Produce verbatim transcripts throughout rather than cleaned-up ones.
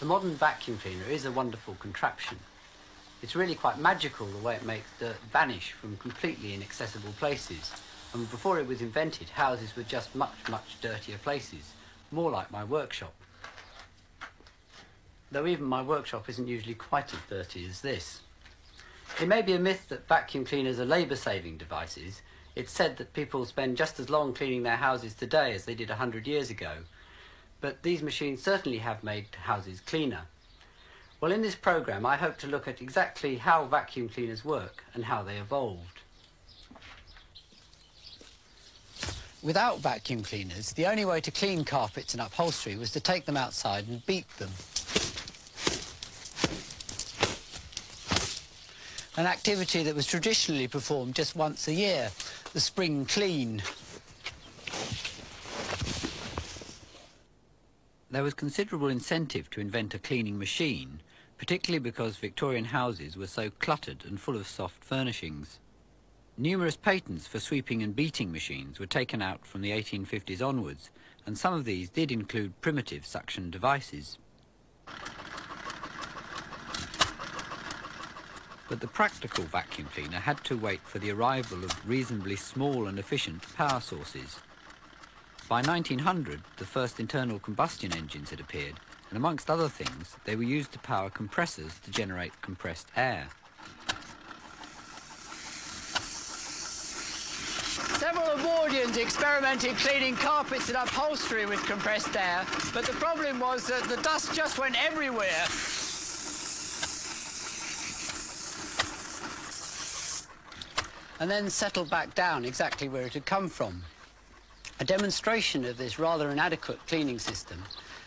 The modern vacuum cleaner is a wonderful contraption. It's really quite magical the way it makes dirt vanish from completely inaccessible places. And before it was invented, houses were just much, much dirtier places, more like my workshop. Though even my workshop isn't usually quite as dirty as this. It may be a myth that vacuum cleaners are labour-saving devices. It's said that people spend just as long cleaning their houses today as they did a hundred years ago. But these machines certainly have made houses cleaner. Well, in this programme, I hope to look at exactly how vacuum cleaners work and how they evolved. Without vacuum cleaners, the only way to clean carpets and upholstery was to take them outside and beat them. An activity that was traditionally performed just once a year, the spring clean. There was considerable incentive to invent a cleaning machine, particularly because Victorian houses were so cluttered and full of soft furnishings. Numerous patents for sweeping and beating machines were taken out from the eighteen fifties onwards, and some of these did include primitive suction devices. But the practical vacuum cleaner had to wait for the arrival of reasonably small and efficient power sources. By nineteen hundred, the first internal combustion engines had appeared, and amongst other things, they were used to power compressors to generate compressed air. Several Edwardians experimented cleaning carpets and upholstery with compressed air, but the problem was that the dust just went everywhere. And then settled back down exactly where it had come from. A demonstration of this rather inadequate cleaning system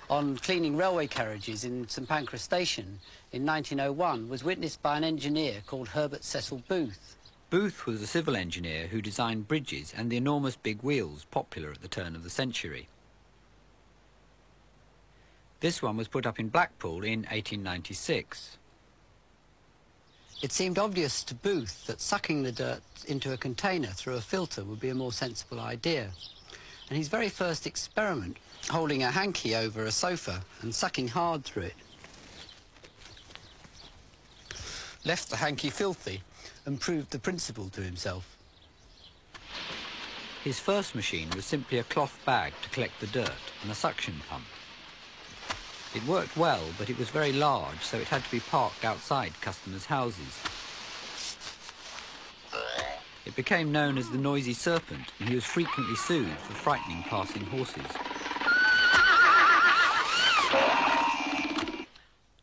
on cleaning railway carriages in St Pancras Station in nineteen oh one was witnessed by an engineer called Herbert Cecil Booth. Booth was a civil engineer who designed bridges and the enormous big wheels popular at the turn of the century. This one was put up in Blackpool in eighteen ninety-six. It seemed obvious to Booth that sucking the dirt into a container through a filter would be a more sensible idea. And his very first experiment, holding a hanky over a sofa and sucking hard through it, left the hanky filthy and proved the principle to himself. His first machine was simply a cloth bag to collect the dirt and a suction pump. It worked well, but it was very large, so it had to be parked outside customers' houses. It became known as the Noisy Serpent, and he was frequently sued for frightening passing horses.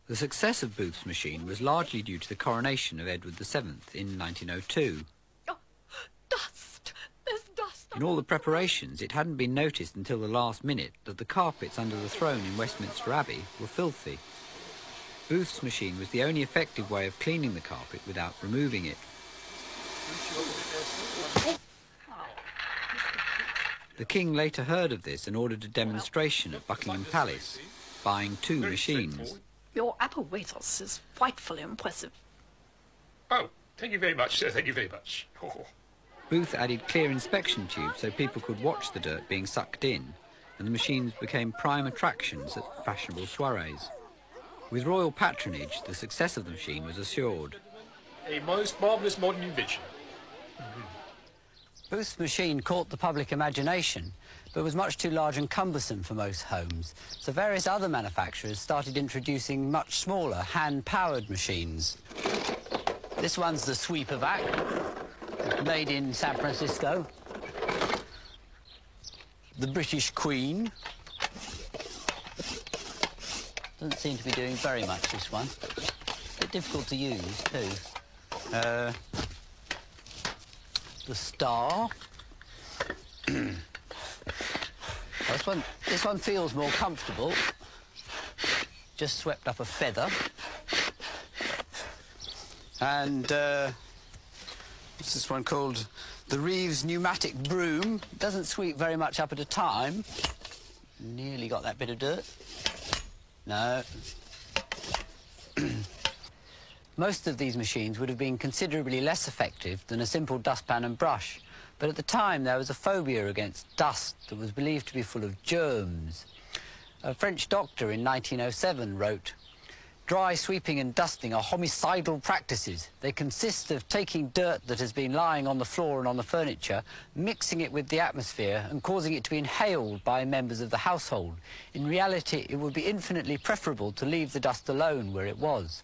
The success of Booth's machine was largely due to the coronation of Edward the seventh in nineteen oh two. Oh, dust! There's dust! In all the preparations, it hadn't been noticed until the last minute that the carpets under the throne in Westminster Abbey were filthy. Booth's machine was the only effective way of cleaning the carpet without removing it. The king later heard of this and ordered a demonstration at Buckingham Palace, buying two machines. Your apparatus is frightfully impressive. Oh, thank you very much, sir, thank you very much. Oh. Booth added clear inspection tubes so people could watch the dirt being sucked in, and the machines became prime attractions at fashionable soirees. With royal patronage, the success of the machine was assured. A most marvellous modern invention. Mm-hmm. Booth's machine caught the public imagination, but was much too large and cumbersome for most homes, so various other manufacturers started introducing much smaller, hand-powered machines. This one's the Sweepvac, made in San Francisco. The British Queen. Doesn't seem to be doing very much, this one. A bit difficult to use, too. Uh, the Star. this one, this one feels more comfortable. Just swept up a feather. And uh, what's this one called? The Reeves pneumatic broom. Doesn't sweep very much up at a time. Nearly got that bit of dirt. No. Most of these machines would have been considerably less effective than a simple dustpan and brush, but at the time there was a phobia against dust that was believed to be full of germs. A French doctor in nineteen oh seven wrote, "Dry sweeping and dusting are homicidal practices. They consist of taking dirt that has been lying on the floor and on the furniture, mixing it with the atmosphere and causing it to be inhaled by members of the household. In reality, it would be infinitely preferable to leave the dust alone where it was."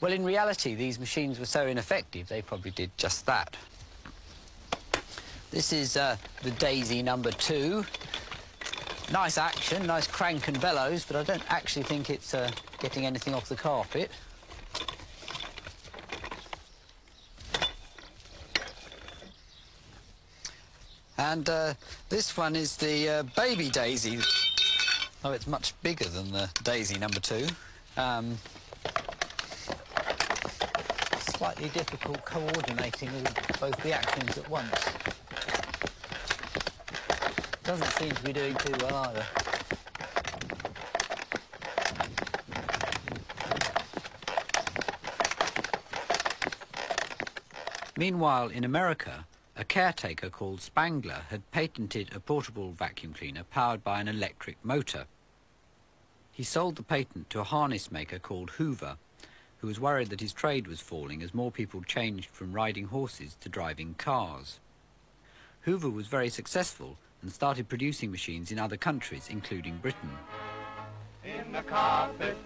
Well, in reality, these machines were so ineffective, they probably did just that. This is uh, the Daisy number two. Nice action, nice crank and bellows, but I don't actually think it's uh, getting anything off the carpet. And uh, this one is the uh, baby Daisy. Oh, it's much bigger than the Daisy number two. Um, slightly difficult coordinating all, both the actions at once. Doesn't seem to be doing too well either. Meanwhile, in America, a caretaker called Spangler had patented a portable vacuum cleaner powered by an electric motor. He sold the patent to a harness maker called Hoover, who was worried that his trade was falling as more people changed from riding horses to driving cars. Hoover was very successful and started producing machines in other countries, including Britain. In the carpet.